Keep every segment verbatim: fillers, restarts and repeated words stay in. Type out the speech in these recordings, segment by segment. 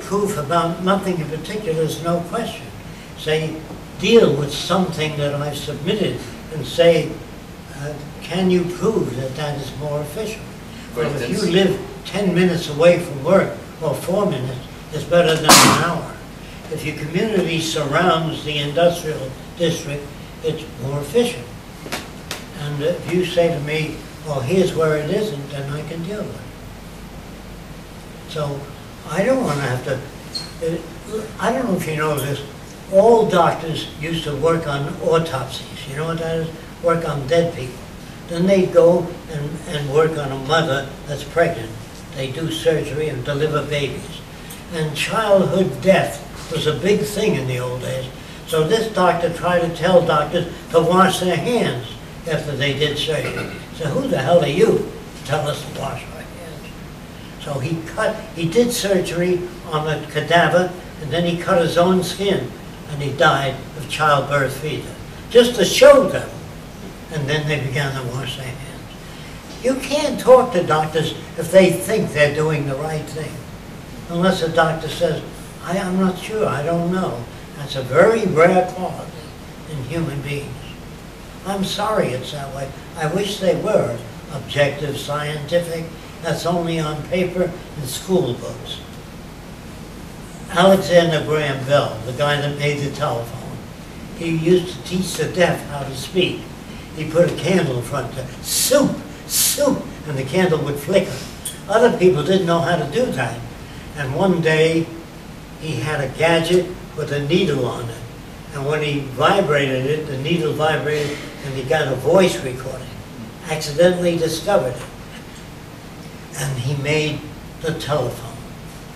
proof about nothing in particular is no question. Say, deal with something that I've submitted and say, uh, can you prove that that is more efficient? But well, if you live ten minutes away from work, or four minutes, it's better than an hour. If your community surrounds the industrial district, it's more efficient. And if you say to me, well, here's where it isn't, then I can deal with it. So I don't want to have to, it, I don't know if you know this, all doctors used to work on autopsies. You know what that is? Work on dead people. Then they go and, and work on a mother that's pregnant. They do surgery and deliver babies. And childhood death was a big thing in the old days. So this doctor tried to tell doctors to wash their hands after they did surgery. So who the hell are you to tell us to wash our hands? So he cut, he did surgery on a cadaver, and then he cut his own skin, and he died of childbirth fever, just to show them. And then they began to wash their hands. You can't talk to doctors if they think they're doing the right thing. Unless a doctor says, I, I'm not sure, I don't know. That's a very rare quality in human beings. I'm sorry it's that way. I wish they were objective, scientific. That's only on paper and school books. Alexander Graham Bell, the guy that made the telephone, he used to teach the deaf how to speak. He put a candle in front of him, soup, soup, and the candle would flicker. Other people didn't know how to do that. And one day, he had a gadget with a needle on it. And when he vibrated it, the needle vibrated, and he got a voice recording. Accidentally discovered it. And he made the telephone.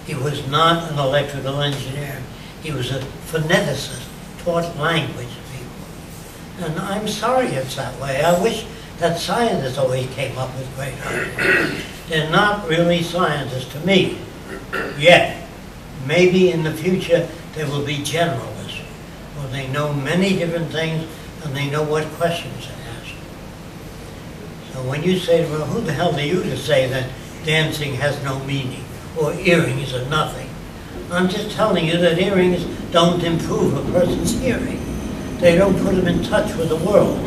He was not an electrical engineer. He was a phoneticist, taught language to people. And I'm sorry it's that way. I wish that scientists always came up with great ideas. They're not really scientists to me, yet. Maybe in the future they will be generalists, where they know many different things and they know what questions to ask. So when you say, well, who the hell are you to say that dancing has no meaning, or earrings are nothing? I'm just telling you that earrings don't improve a person's hearing. They don't put them in touch with the world.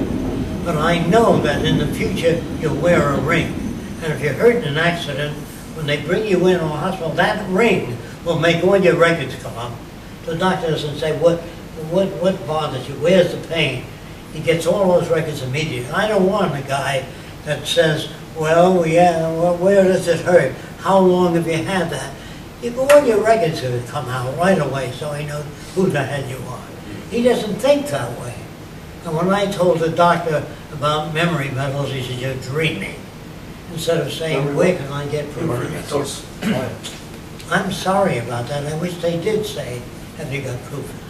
But I know that in the future you'll wear a ring. And if you're hurt in an accident, when they bring you in or hospital, that ring will make all your records come up. The doctor doesn't say, what, what, what bothers you? Where's the pain? He gets all those records immediately. I don't want a guy that says, well, yeah, well, where does it hurt? How long have you had that? You go, all your records are going to come out right away, so he knows who the hell you are. He doesn't think that way. And when I told the doctor about memory metals, he said, you're dreaming. Instead of saying, where can I get proof? Metals. I'm sorry about that. I wish they did say, have you got proof?